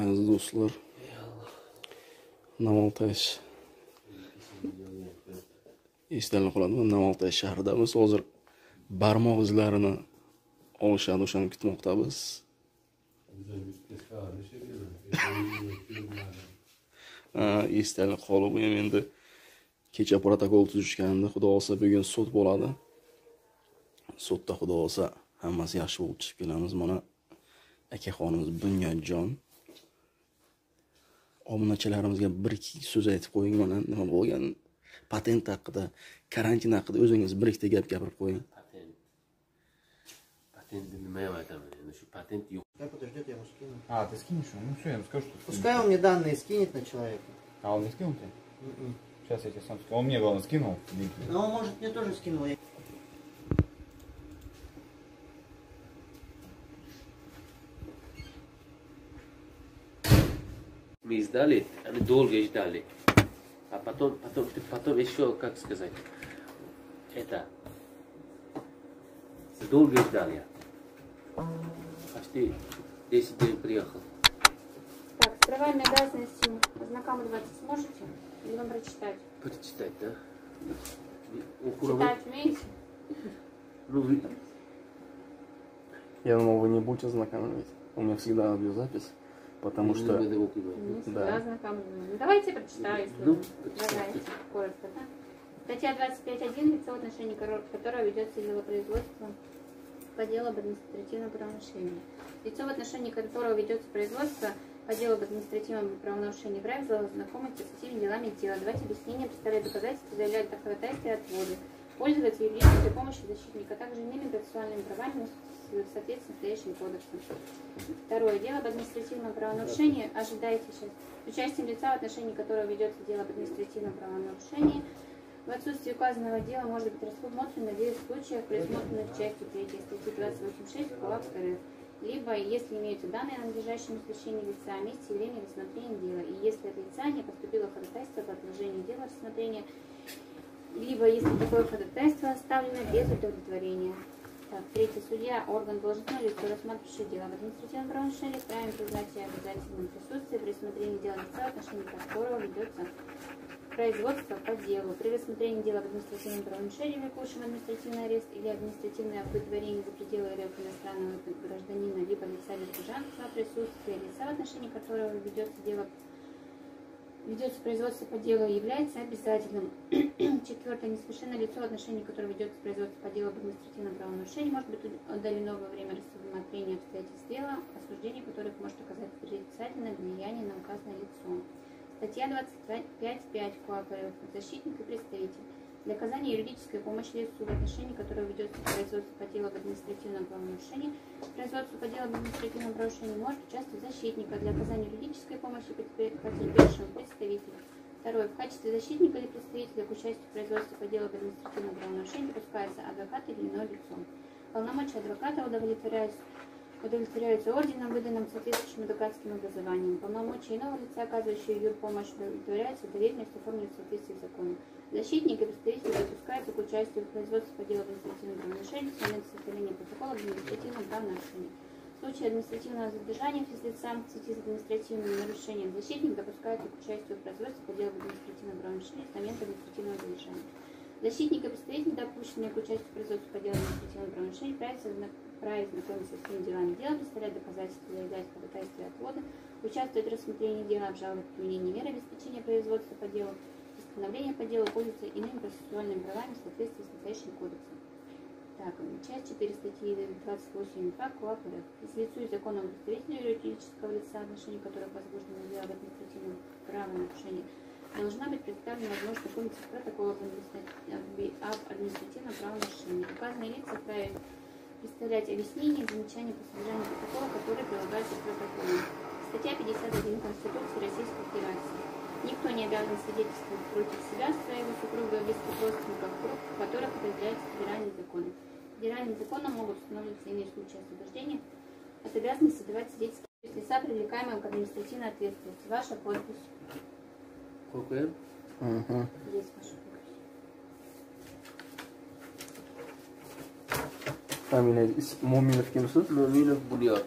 Аздуслар Namantash esdan qoladimi Namantash shahridamiz. Hozir barmoq izlarini olishadi, o'shani kutmoqdamiz. Esdan qolib ham endi kecha protokol tuzishganda, xudo olsa bugun sud bo'ladi. Sudda xudo olsa hammasi yaxshi bo'lib chiqib kelamiz. Mana akaxonimiz Bunyodjon obunachilarimizga bir ikki so'z aytib qo'ying, mana nima bo'lgan patent haqida, karantin haqida o'zingiz bir ikkita gap gapirib qo'ying. Патенты нема там, значит, патент ёп. Да подожди, я ему скину. А, ты скинешь ему? Ну все, я ему скажу, что... Пускай он мне данные скинет на человека. А он не скинул тебе? Сейчас я тебе сам скину. Он мне, главное, скинул. Ну, он, может, мне тоже скинул. Мы издали, они долго ждали. А потом еще, как сказать, это... Долго ждал я. Почти 10 дней приехал. Так, с правами обязанностями ознакомливаться сможете? Или вам прочитать? Прочитать, да. Читать умеете? Ну, вы... Я думал, вы не будете ознакомливать. У меня всегда аудиозапись, потому что... Не всегда ознакомливаем. Давайте прочитаю, если вы предлагаете коротко, да? Статья 25.1. Лицо, в отношении которого ведется производство по делу об административном правонарушении. Лицо, в отношении которого ведется производство по делу об административном правонарушении, вправе знакомиться со всеми делами дела, давать объяснения, представлять доказательства, заявлять доказательства и отводы, пользоваться юридической помощью защитника, а также иными процессуальными правами в соответствии с настоящим кодексом. Второе. Дело об административном правонарушении. Ожидайте сейчас. Участием лица, в отношении которого ведется дело об административном правонарушении, в отсутствие указанного дела может быть рассмотрено в 9 случаях, предусмотренных в части 3 статьи 28.6 КоАП РФ, либо, если имеются данные о надлежащем освещении лица, о месте и времени рассмотрения дела, и если от лица не поступило ходатайство по отложению дела рассмотрения, либо если такое ходатайство оставлено без удовлетворения. Так, третий. Судья, орган должностное лицо, рассматривающее дело об административном правонарушении, вправе признать обязательным присутствие при рассмотрении дела лица, в отношении которого ведется производство по делу. При рассмотрении дела об административном правонарушении, влекущем административный арест или административное выдворение за пределы РФ иностранного гражданина, либо лица гражданства, присутствие лица, в отношении которого ведется производство по делу, является обязательным. Четвертое. Несовершенное лицо, в отношении которого ведется производство по делу об административном правонарушении, может быть удалено во время рассмотрения обстоятельств дела, осуждение которых может оказать отрицательное влияние на указанное лицо. Статья 25.5 КоАП РФ. Защитник и представитель. Для оказания юридической помощи лицу, в отношении которого ведется производство по делу об административном правонарушении, производство по делу об административном правонарушении может участвовать защитника. Для оказания юридической помощи потерпевшему представителю. Второе. В качестве защитника или представителя к участию в производстве по делу об административном правонарушении допускается адвокат или иное лицо. Полномочия адвоката удовлетворяются орденом, выданным соответствующим адвокатским образованием. Полномочия иного лица, оказывающего юрпомощь, удовлетворяются доверенностью, оформленной в соответствии с законом. Защитник и представитель допускаются к участию в производстве по делу об административном правонарушении в момент составления протокола об административном правонарушении. В случае административного задержания физлица в связи с административным нарушением защитник допускается к участию в производстве по делу об административном правонарушении в момент административного задержания. Защитник и представитель, допущенные к участию в производстве по делу об административном правонарушении, вправе знакомиться со всеми делами дела, представлять доказательства, заявлять ходатайства и отвода, участвовать в рассмотрении дела, обжаловать применение меры обеспечения производства по делу, постановление по делу, пользуется иными процессуальными правами в соответствии с настоящим кодексом. Так, часть 4 статьи 28.2 КоАП РФ. Если лицу и законному представителю юридического лица, в отношении которых возбуждено дело об административном правонарушении, должна быть представлена возможность документов протокола об административном правонарушении. Указанные лица вправе представлять объяснения и замечания по содержанию протокола, которые прилагаются к протоколу. Статья 51 Конституции Российской Федерации. Никто не обязан свидетельствовать против себя, своего супруга, близких родственников, в которых определяются федеральные законы. Федеральным законом могут установиться иные случаи освобождения от обязанности давать свидетельство. Лица, привлекаемые к административной ответственности. Ваша подпись. Какая? Ага. Здесь ваша подпись. Фамилия Муминов Кимсут? Муминов Бульот.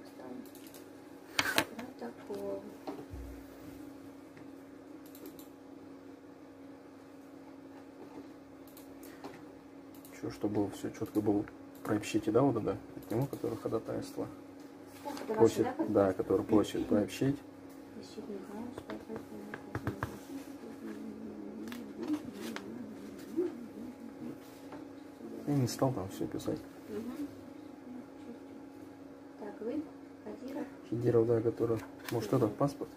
поставлю. Протокол. Что, чтобы все четко было, прообщите, да, вот, да? К нему, который ходатайство. Просит, да, который просит прообщить. Я не стал там все писать. Так, вы? Хадиров? Хадиров, да, который... Может, это паспорт?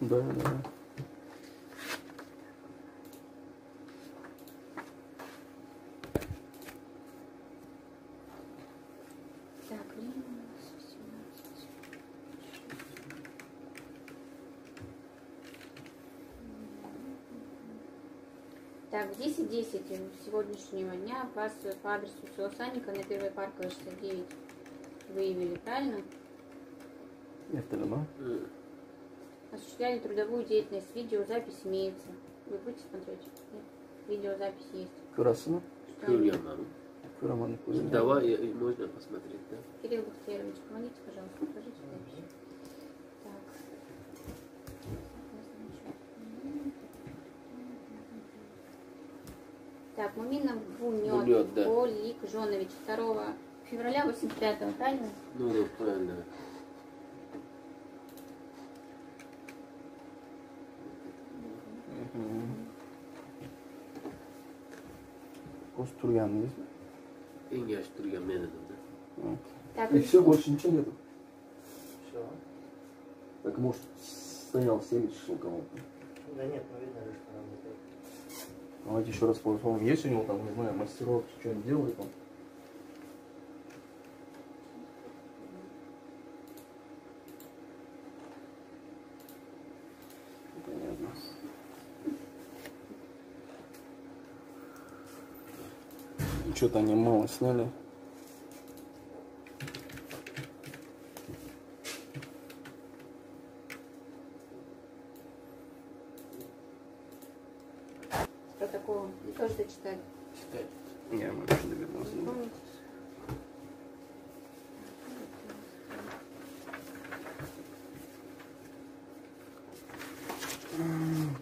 Да, да. Так, в 10:10 сегодняшнего дня вас по адресу село Санника на 1-й парковой 69 выявили, правильно? Это дома. Осуществляли трудовую деятельность. Видеозапись имеется. Вы будете смотреть? Нет? Видеозапись есть. Красиво. Давай, можно посмотреть, да? Кирилл Бахтерович, помогите, пожалуйста, покажите запись. Так, Муминов Бунет, да. Олег Жонович, 2 февраля 85-го, правильно? Ну, да, правильно. Костурьян есть? И я Турьян мне надо, да. И все, больше ничего нету? Все. Так, может, стоял 7 часов кому-то? Да нет, ну, видно, что нам не так. Давайте еще раз посмотрим, есть у него там, не знаю, мастерок, что-нибудь делает он. Понятно. Что-то они мало сняли. Протокол. И тоже дочитать. Читать. Я могу довернуться.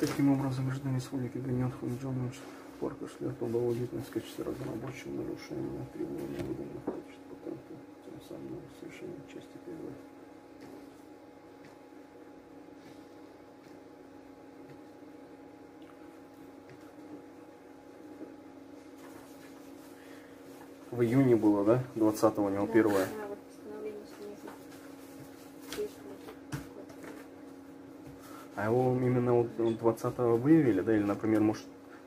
Таким образом, гражданин Республики Гвинея Хунджонович Порка шлет удовольствие деятельности качества разнорабочего нарушения требований выданных качеств патента, тем самым совершение части 1. В июне было, да? 20-го у него первое. А его именно вот 20-го выявили, да? Или, например, может,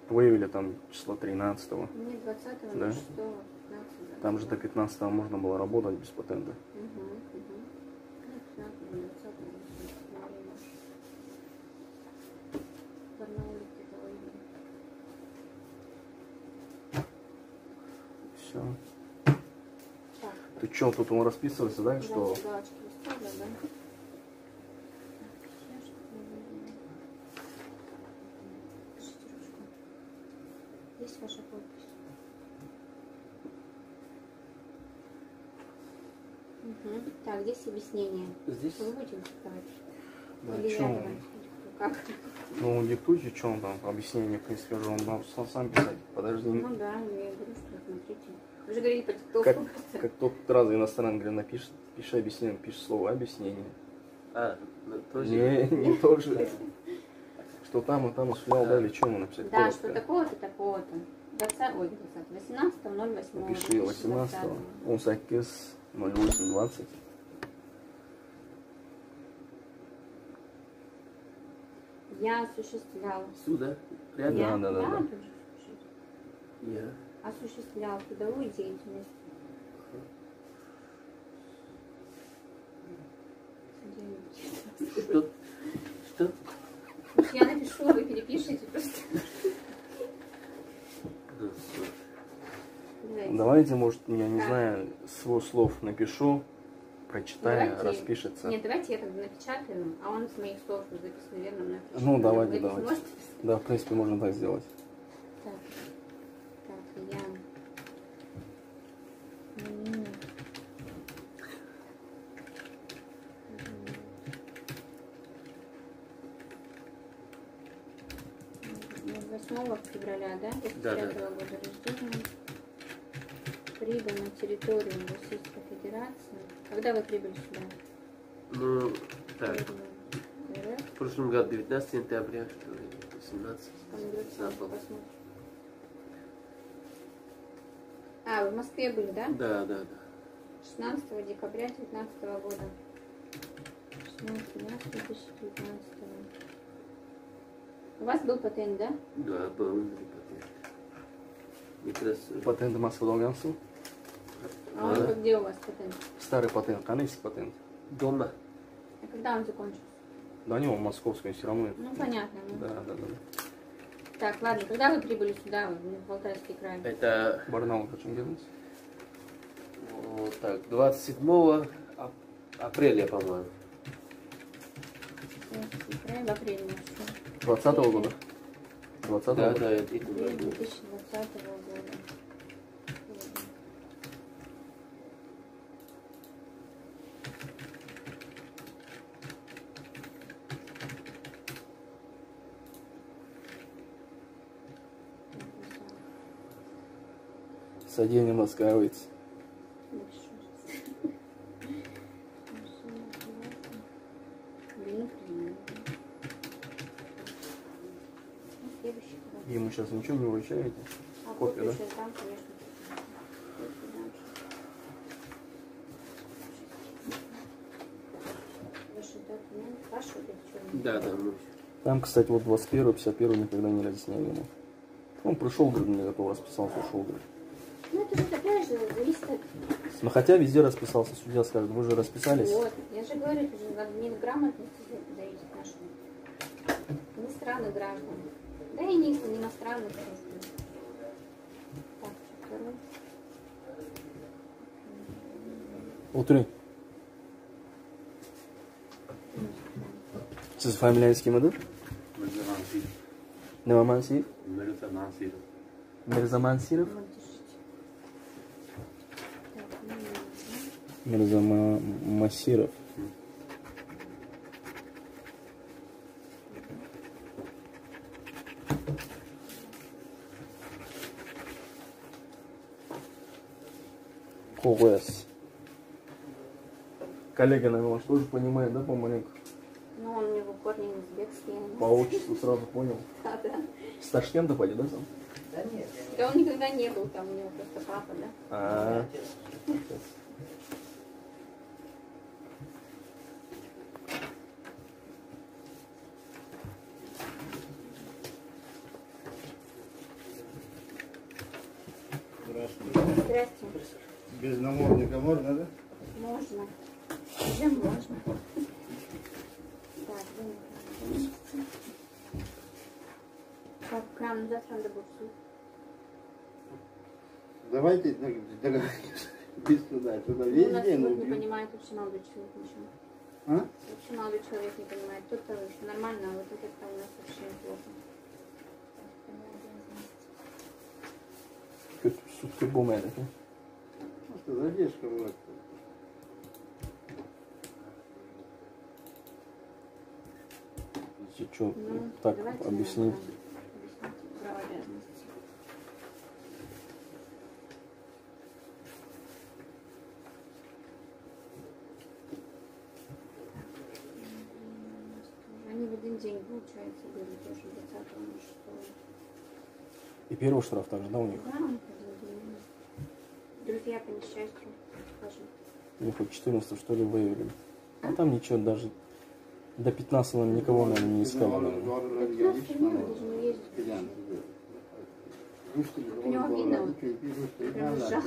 выявили там число 13-го? Нет, 20-го, да? 6-го, 15-го. Там же до 15-го можно было работать без патента. Ты что, тут он расписывался, да? Что... Здесь ваша подпись. Угу. Так, здесь объяснение. Здесь? Вы будете диктовать? Да, или я вам? Как? Ну, диктуйте, что он там, объяснение, в принципе, он нам сам писать. Подожди. Ну да, я говорю, что смотрите. Вы же говорили по диктовку. Как только раз иностранец напишет, пиши объяснение, пишет слово объяснение. А, тоже? Не тоже. Что там и там осуществлял, да, или чем он написал? Да, что такого-то, такого-то. 18.08. Напиши 18.08. Умсакис 08.20. Я осуществлял. Сюда? Рядом? Я, да. Я осуществлял трудовую деятельность. Что? Что? Я напишу, вы перепишите просто. Давайте, может, я не знаю, свой слов напишу, прочитаю, давайте, распишется. Нет, давайте я тогда напечатаю, а он с моих слов записан, верно, напишет. Ну, давайте, давайте. Может? Да, в принципе, можно так сделать. Так, так я... февраля, да? 1995 года рождения. Прибыл на территорию Российской Федерации. Когда вы прибыли сюда? Ну, так. В прошлом году 19 сентября, 17. А, вы в Москве были, да? Да, да, да. 16 декабря 19 года. 16 декабря 2019. У вас был патент, да? Да, был патент. Патент массового долганства. А он где у вас патент? Старый патент, канадский патент. Дома. А когда он закончился? Да не, он московский, все равно. Ну понятно. Да, да, да. Так, ладно, когда вы прибыли сюда, в Алтайский край? Это... Барнаул, хочу вернуться. Вот так, 27 апреля, по-моему. Край в апреле, может. 20-го года. 20-го да, года. Да, это 2020-го года. Садение маскаруется. Ему сейчас ничего не вручаете? А копию, да? Там, конечно. Да, да. Там, кстати, вот 21-й, 51-й никогда не разъясняли ему. Он пришел, говорит, мне готов, расписался, ушел, говорит. Ну, это же такая же зависит от... Ну, хотя везде расписался, судья скажет, вы же расписались. Вот, я же говорю, это же надо не грамотности зависит от нашего. Не страны граждан. Да и не иностранных. Так, второй. Утро. С фамилией модель? Мирзамансуров. Мирзамансуров? Мирзамансуров. Мирзамансуров? Мирзамансуров. Коллега, наверное, он тоже понимает, да, по-маленьку? Ну, он мне в упор не узбекский. По отчеству сразу понял. Да, да. С Ташкента пойди, да, сам? Да нет. Да он никогда не был там, у него просто папа, да? А-а-а. Здравствуйте. Здравствуйте. Без намордника можно, да? Можно. Где можно? Так, к нам завтра надо будет. Давайте договоримся. Без туда. Весь день. Нас не понимает вообще молодой человек ничего. А? Вообще молодой человек не понимает. Тут-то нормально, а вот это у нас вообще плохо. Как-то сутки бумага, да? Задержка была. Если что, ну, так объяснить. Они в один день, получается, были тоже 20-го, 6-го. И первый штраф также, да, у них? Да. Друзья, по несчастью, скажем. Ну, хоть 14 что ли, выявили. А там ничего, даже до 15 нам никого, наверное, не искало. У него видно, вот, прям жах.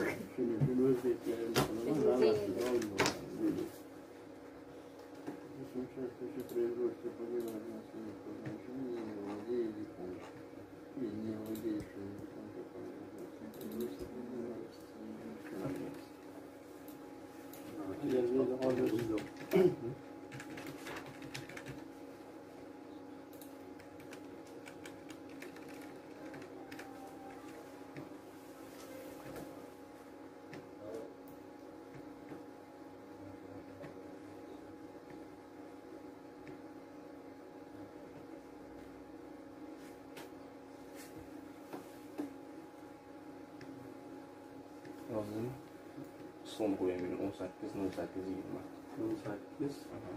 Son boyunun 18-20. 18. Aha.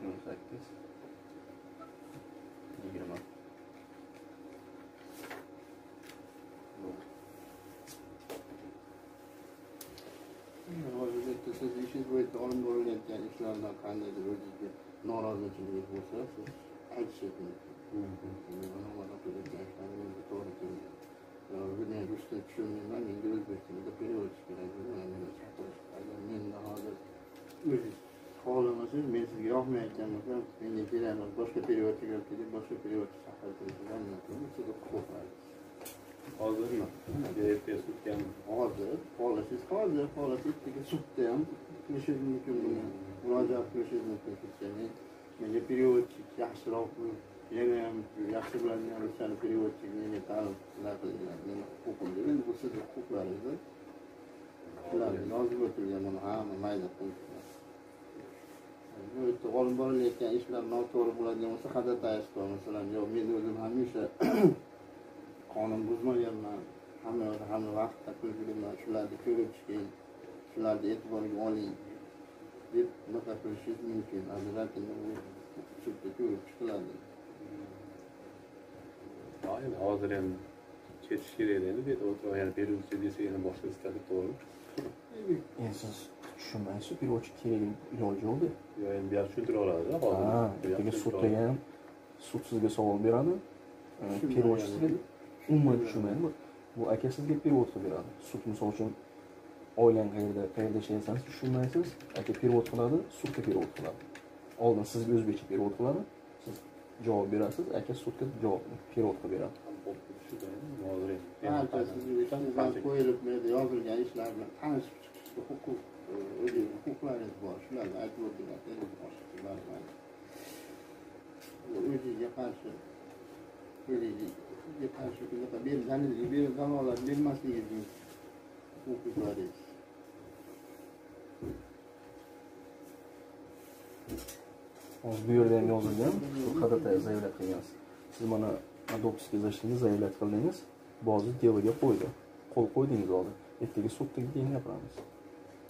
18-20. Hazreti siz işiniz boyunca onun boyunca işlerden kaynadı böyle narazıcılık olsa siz aynı şekilde. Bugün Rus'ta düşünmeyin, ben İngiliz bekliyorum. Periyot çıkarıyorum, ben de çatır çıkarıyorum. Ben daha da oğlamasız, ben sizi yapmayacağım. Ben de giremez, başka periyot çıkartıyorum, başka periyot çıkartıyorum. Ben de yapıyorum, siz de kopar. Hazır mı? Hazır, oğlasız hazır, oğlasız peki sütleyen, müşür mümkün mü? Müracaat müşür mümkün mü? Ben de periyot yaşırak mı? Yine yaşlı bilenler için periyotçik yine tarifler bilenler hukuk bilen bu sırada hukuklarında bilen lazım ötürüyor bunu ama mayda konuşmaz. Böyle oğlum böyleyken işler notor bulanıyor mesela kadar dayıştı mesela ya ben özüm hemşe kanun bozma yerine hemen vakit takılırlar şunlarda körüçkin şunlarda etibarlı olayım bir makasız mümkün azıcık bu çıktı körüçkilerdi. Aynen, hazır yani çetiş gereğiyle bir oturuyor yani bir ülkedeyse yani başka istatik doğru. Yani siz düşünmeyiz, bir o çetiğin ilacı oldu. Yani bir açı türü aradı. Haa, peki sütleyen, sütsüzge savun bir adı. Bir o çetiği umma düşünmeyin. Bu akesizlik bir otu bir adı. Süt misal için oylan kayırda şeyseniz düşünmeyiniz. Ake bir otu kıladı, süt de bir otu kıladı. Aldın siz özbeki bir otu kıladı. Cevap verirsiniz, herkes sütke cevap verir, pirotla verir. Herkesin yüzden koyulup ve yazılacak işlerle tanışıp çıkışlı hukuklarınız var, şunlar da etmodilatlarınız var, şunlar var. Öylece karşı, öylece karşı bir denizli, bir zanalar, bir masliyiz hukuklarınız. Bu yerden yozulgan, bu qadataya zayolat qilgansiz. Siz mana adopsiyaga zashini zayolat qildingiz, ba'zi delaga qo'ydi. Qo'l qo'ydingiz oldi. Ertaga sudda giding yaparamiz.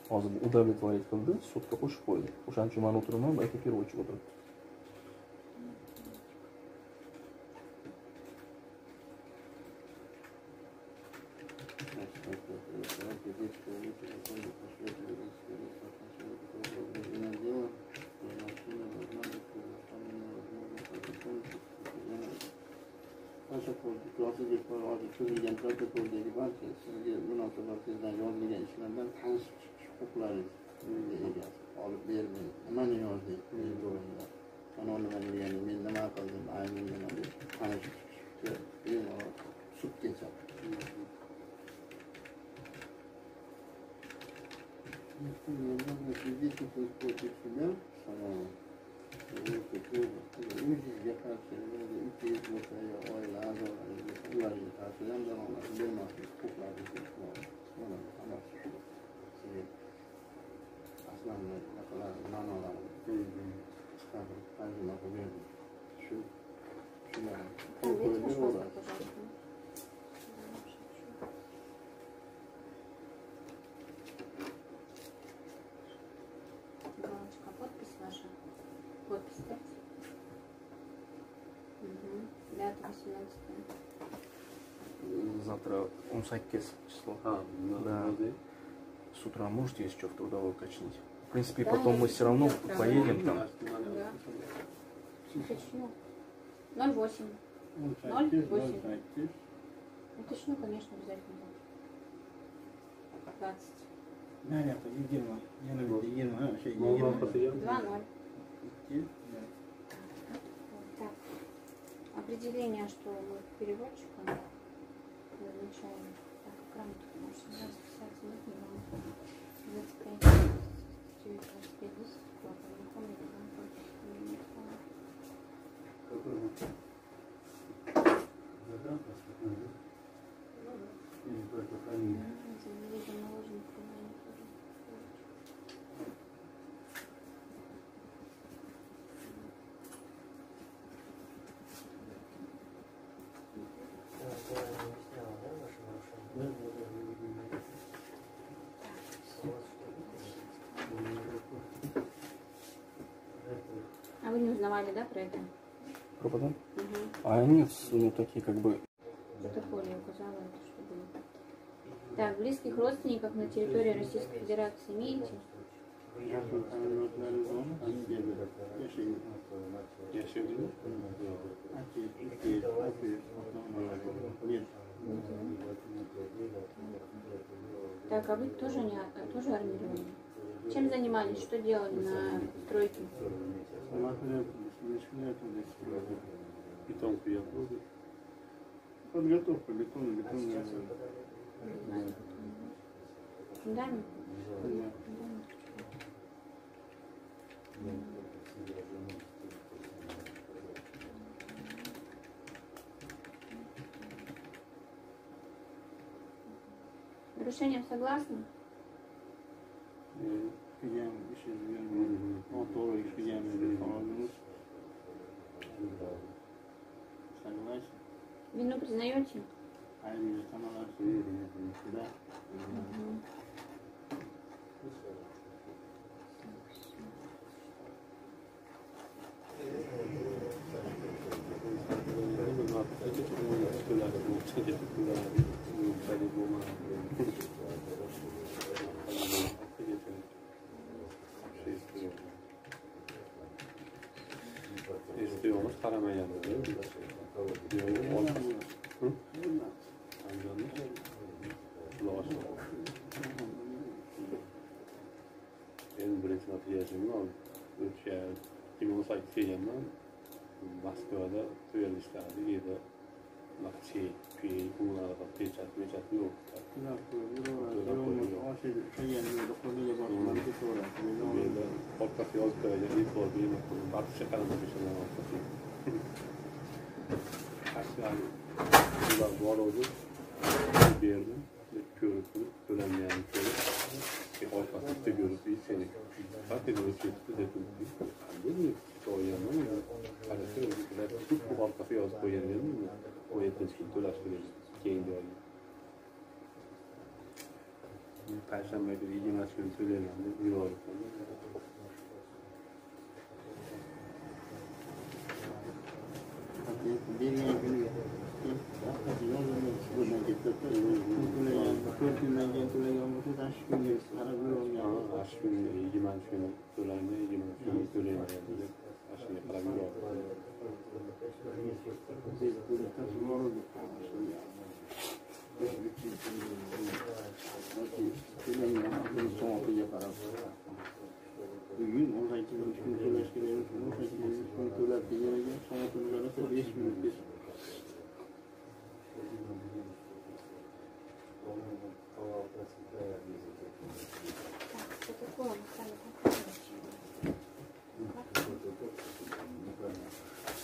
Hozir u davlat valyut qildi, sudga qo'shib qo'ydi. O'shaning uchun men o'tiraman, aytib berib o'chib o'tiribdi. Подпись наша. Подпись, да? Угу. Завтра 18 число. Да. С утра можете еще в трудовой качнуть? В принципе, да, потом мы все равно поедем там. Да. Уточню. 08. 08. Уточню, конечно, обязательно. 20. Да, нет, едино. 2-0. Определение, что мы переводчиком назначаем. Так, грамоту, потому что сейчас писать нет, не могу. 25-10, куда-то не помню, А вы не узнавали, да, про это? Про потом? Угу. А нет, ну такие как бы... Протоколе указала, что было. Так, близких родственников на территории Российской Федерации имеете? Так, а вы тоже, тоже армированы? Чем занимались? Что делали на стройке? Подготовка, бетонная. Фундамент? Нарушением согласны? Согласен. Вину признаете? Да. Moskvada tüyelişlerdi, yedi nakçı, küyü, bunlara da peçet, meçet yok. Böyle korkası yok böyle, iyi sordu, iyi sordu. Artık şekerimde bir şeyler var. Kaçlar, bunlar duvar oldu. Bir yerde, körüklü, ölenmeyen körü. Bir ortası işte görüldü, içerik. Zaten görüldü, dedim. Değil mi? Perşembe günü, yirmi gün söyleyelim, bir olarak. Bir günü,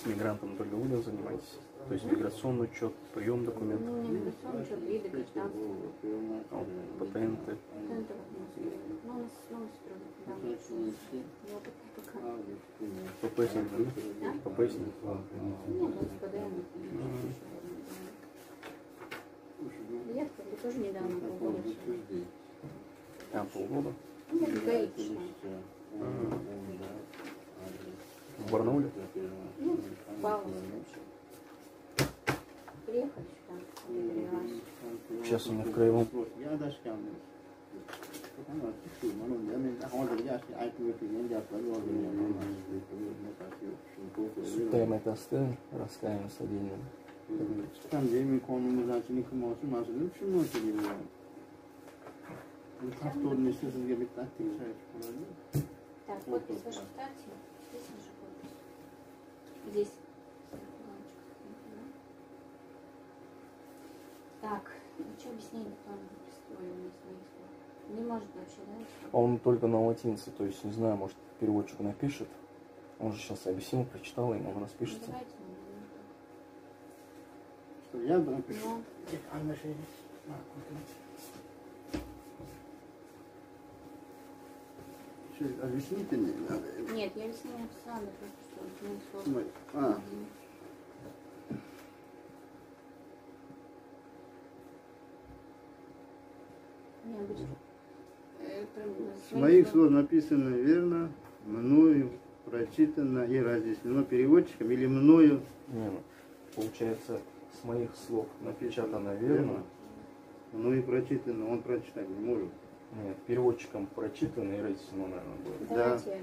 с мигрантом только вы занимаетесь? То есть миграционный учет, прием документов? Ну, миграционный учет, виды, гражданство. Патенты. Патенты у нас строим. Да. ППСник, да? ППСник? Нет, у нас ПДМ. Я тоже недавно полгода. А, полгода? Нет, гаитично. В Барнауле? Ну, в Павловске. приехать сюда. Сейчас у меня в краевом. Сутаем это оставим, раскаем с отдельным. Там время конума зачем химосу, мазали, почему это делаем? Как тут не слышно, где так ты знаешь? Так, подпись в вашей карте, здесь наша подпись. Здесь. Так, что объяснение, кто он пристроил на своих слов? Не может вообще, да? Он только на латинце, то есть, не знаю, может, переводчик напишет. Он же сейчас объяснил, прочитал, и он распишется. Давайте, что я напишу? Но... Что, объясните мне? Нет, я объяснила сам, просто что он с моих слов написано верно, мною прочитано и разъяснено переводчиком или мною. Нет, получается, с моих слов напечатано верно, мною прочитано, он прочитать не может. Нет, переводчиком прочитано и разъяснено, наверное, будет. Давайте да.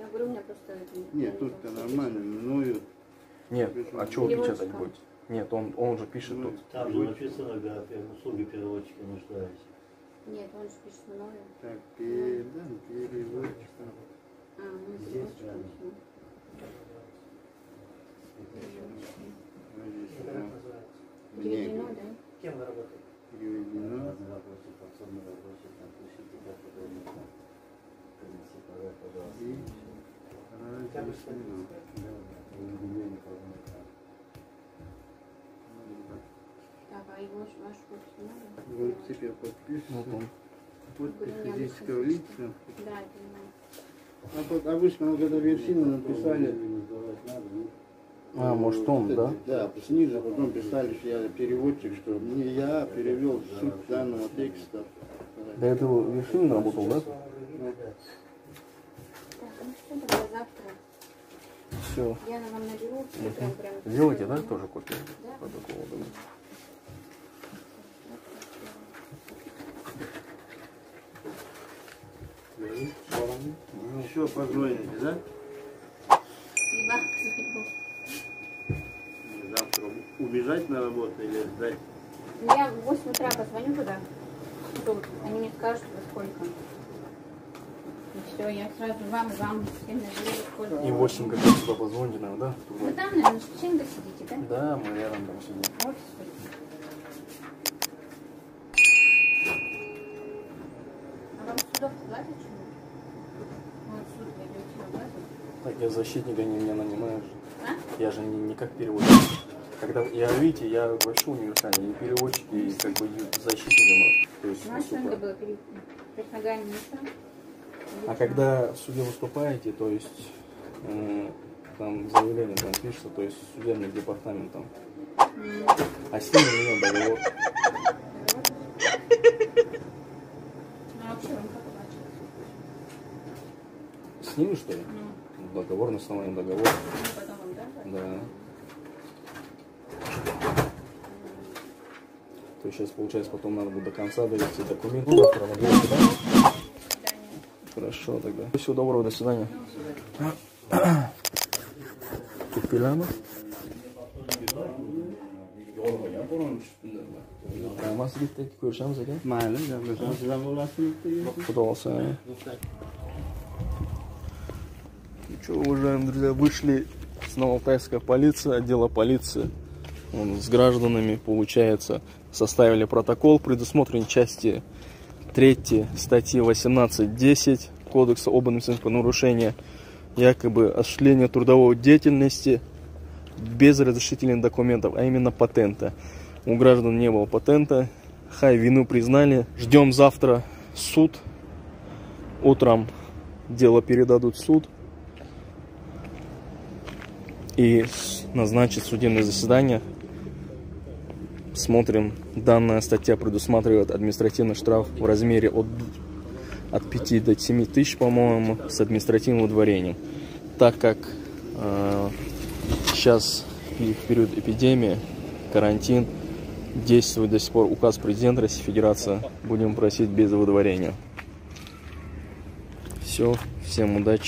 Я говорю, у меня просто это не. Нет, тут-то нормально, мною. Нет, а чего печатать будет? Нет, он же пишет ну, тут. Там же написано, да, услуги переводчика нуждаются. Нет, он же пишет мною. Так, переводчик. А, ну, здесь прямо. Переведено, да? Кем вы работаете? Переведено. Вот теперь подписываю. Подпись физического лица. Да, а вот обычно вот эту вершину написали. А, может он, да? Да, снизу потом писали, что я переводчик, что не я перевел суть данного текста. До этого вершину работал, да? Так, ну что тогда завтра? Все. Я вам наберу. Сделайте, да, тоже копию? Да. Протокола, да. Еще позвоните, да? Завтра убежать на работу или сдать? Я в 8 утра позвоню туда. Они мне скажут, во сколько. И все, я сразу вам всем наберу, сколько. И 8 как раз туда позвоните нам, да? Вы там, наверное, в Шевченко сидите, да? Да, мы рядом там сидим. Вот, я защитника, они меня нанимают. А? Я же не как переводчик. Когда я, видите, я вообще универсальный, и переводчик, и как бы защитник. То есть, надо было перед ногами места. А когда в суде выступаете, то есть там заявление там пишется, то есть судебный департамент там. А с ним у меня договор. С ними что ли? Договор, на основании договора. Потом, да? Да. То есть сейчас, получается, потом надо будет до конца довести документы. Да? Хорошо, тогда. Всего доброго, до свидания. Купиляна. Что, уважаемые друзья, вышли с Новоалтайская полиция, отдела полиции. Вон, с гражданами, получается, составили протокол, предусмотрен части 3 статьи 18.10 Кодекса об административных нарушениях, якобы осуществление трудовой деятельности без разрешительных документов, а именно патента. У граждан не было патента, хай вину признали. Ждем завтра суд, утром дело передадут в суд. И назначить судебное заседание. Смотрим. Данная статья предусматривает административный штраф в размере от 5 до 7 тысяч, по-моему, с административным удворением. Так как сейчас в период эпидемии карантин. Действует до сих пор указ президента Российской Федерации. Будем просить без выдворения. Все, всем удачи.